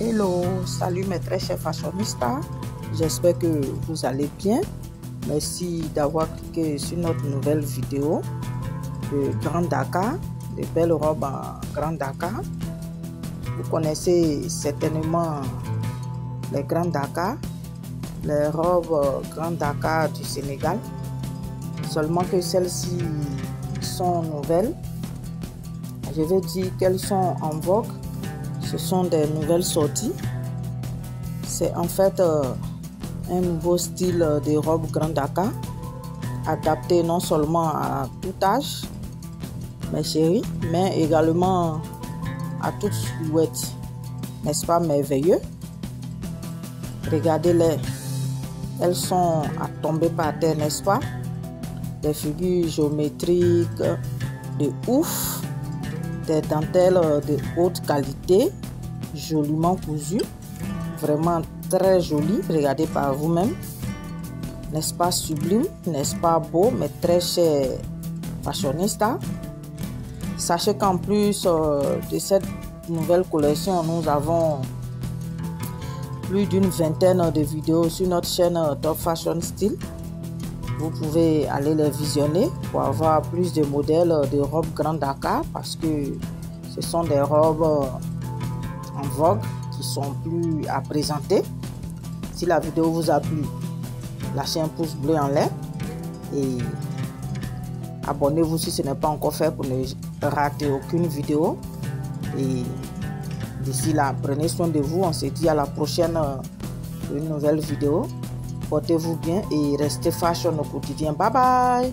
Hello, salut mes très chers fashionistas, j'espère que vous allez bien. Merci d'avoir cliqué sur notre nouvelle vidéo de Grand Dakar, de belles robes en Grand Dakar. Vous connaissez certainement les Grand Dakar, les robes Grand Dakar du Sénégal, seulement que celles-ci sont nouvelles. Je veux dire qu'elles sont en vogue. Ce sont des nouvelles sorties. C'est en fait un nouveau style de robe Grand Dakar, adapté non seulement à tout âge, mes chéris, mais également à toute silhouette. N'est-ce pas merveilleux? Regardez-les. Elles sont à tomber par terre, n'est-ce pas? Des figures géométriques de ouf. Des dentelles de haute qualité, joliment cousues, vraiment très jolies, regardez par vous-même. N'est-ce pas sublime, n'est-ce pas beau, mais très cher fashionista. Sachez qu'en plus de cette nouvelle collection, nous avons plus d'une vingtaine de vidéos sur notre chaîne Top Fashion Style. Vous pouvez aller les visionner pour avoir plus de modèles de robes Grand Dakar, parce que ce sont des robes en vogue qui sont plus à présenter. Si la vidéo vous a plu, lâchez un pouce bleu en l'air et abonnez-vous si ce n'est pas encore fait pour ne rater aucune vidéo. Et d'ici là, prenez soin de vous. On se dit à la prochaine pour une nouvelle vidéo. Portez-vous bien et restez fashion au quotidien. Bye bye!